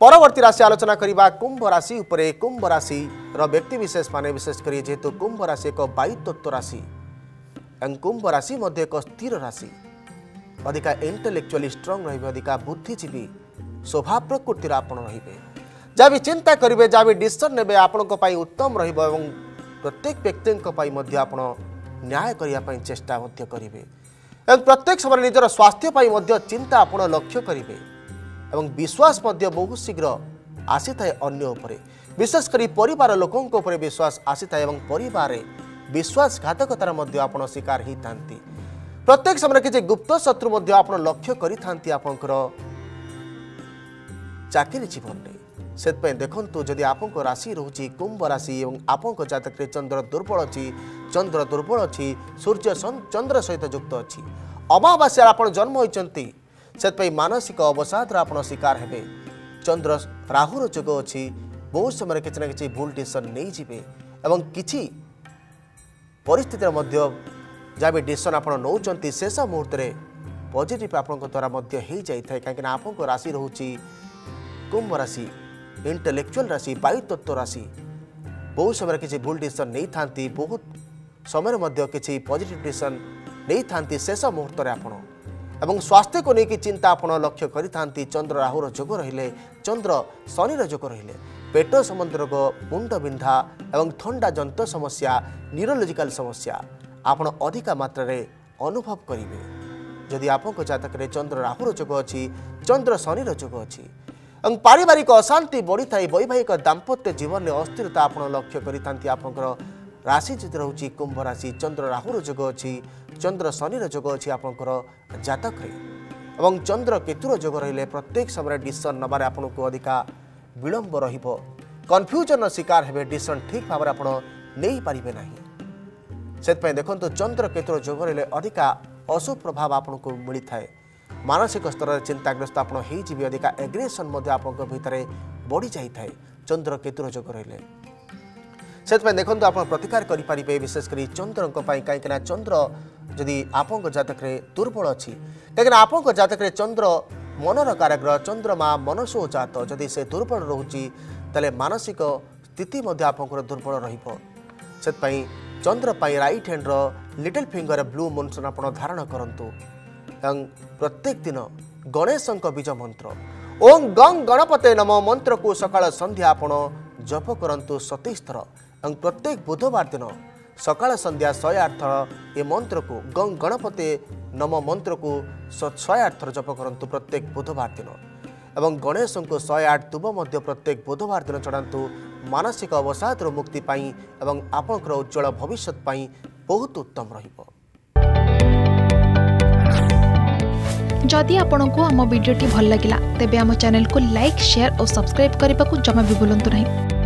परवर्ती राशि आलोचना करिबा कुंभ राशि उपरे। कुंभ राशि रो व्यक्ति विशेष माने विशेष करी जेतु कुंभ राशि एक वायु तत्व राशि एवं कुंभ राशि मध्य एक स्थिर राशि अधिका इंटेलेक्चुअली स्ट्रांग रहिबे अधिका बुद्धिजीवी स्वभाव प्रकृति आपण रहिबे जब चिंता करिबे जब डिसिजन नेबे आपण को पाई उत्तम रहिबो एवं प्रत्येक व्यक्ति को पाई मध्य आपण न्याय करिया पाई चेष्टा मध्य करिबे एवं प्रत्येक समय निजर स्वास्थ्य पाई मध्य चिंता आपण लक्ष्य करिबे एवं विश्वास मध्य बहुत शीघ्र आसी थाए अन्य उपरे विशेष करी परिवार लोकन को उपरे विश्वास आसी थाए एवं परिवार रे विश्वासघातकतार मध्य आपण शिकार ही थांती प्रत्येक समय किसी गुप्त शत्रु मध्य आपण लक्ष्य करी थांती आपनकर चाकरी जीवन में से देखु जदि आपंक राशि रोचे कुंभ राशि और आपंक जातक चंद्र दुर्बल अच्छी सूर्य चंद्र सहित युक्त अच्छी अमावास्या आप जन्म होती से मानसिक अवसाद आप शिकार हे चंद्र राहुर जोग अच्छी बहुत समय किसी ना कि भूल डिसीजन नहीं जीवे और किसी परिस्थितर मध्य जहाँ भी डिसीजन आप नौ शेष मुहूर्त में पॉजिटिव आपंक द्वारा हो जाए कहीं आपंक राशि रोचे कुंभ राशि इंटेलेक्चुअल राशि वायु तत्व राशि बहुत समय किसी भूल डिसीजन नहीं था बहुत समय किसी पॉजिटिव डिसीजन नहीं था शेष मुहूर्त में आपड़ एवं स्वास्थ्य को लेकिन चिंता आप लक्ष्य करी थांती चंद्र राहुर जोग रहिले चंद्र शनि जोग रहिले पेट संबंध रोग मुंड बिंधा एवं ठंडा जंत समस्या न्यूरोलॉजिकल समस्या आपण अधिका मात्रा रे अनुभव करेंगे जदि आपको जातक रे चंद्र राहुर जोग अच्छी चंद्र शनि जोग अच्छी और पारिवारिक अशांति बढ़ी था वैवाहिक दाम्पत्य जीवन में अस्थिरता आप लक्ष्य कर राशि जो रोचे कुंभ राशि चंद्र राहुर जोग अच्छी चंद्र शनि जोग अच्छी आपंकर जातक एवं चंद्र केतुर जोग रही प्रत्येक समय डिसीजन नबार आपको अधिका विलंब रहिबो कन्फ्यूजन शिकार हेबे डिसीजन ठीक भाव में नहीं पारे ना से देखो चंद्र केतुर जोग रही अधिका अशुभ प्रभाव आपको मिली थाए मानसिक स्तर चिंताग्रस्त आप अधिका एग्रेसन भर बढ़ी जाए चंद्र केतुर जोग रही से देखो आप प्रतिकार करें विशेषकर चंद्र कहीं चंद्र जदि आपंक जातक दुर्बल अच्छी कहीं आपंक जातक चंद्र मनर कारग्रह चंद्रमा मनसो जात जदि से दुर्बल रोची तेल मानसिक स्थिति आपंकर दुर्बल रही चंद्र पर right hand little finger blue moonstone आप धारण करूँ प्रत्येक दिन गणेश बीज मंत्र ओं गंग गणपते नम मंत्र को सका संध्या आपण जप करूँ 27 थर और प्रत्येक बुधवार दिन सका संध्या 108 थर ये मंत्र को गंग गणपते नम मंत्र को 108 थर जप करूँ प्रत्येक बुधवार दिन एवं गणेश 108 दुब मध्य प्रत्येक बुधवार दिन चढ़ातु मानसिक अवसाद मुक्ति पाई एवं आपंकर उज्जवल भविष्य पाई बहुत उत्तम रहिबो। जदि आपंक आम भिड्टे भल लगा तेब आम चैनल को लाइक शेयर और सब्सक्राइब करने को जमा भी भूलु ना।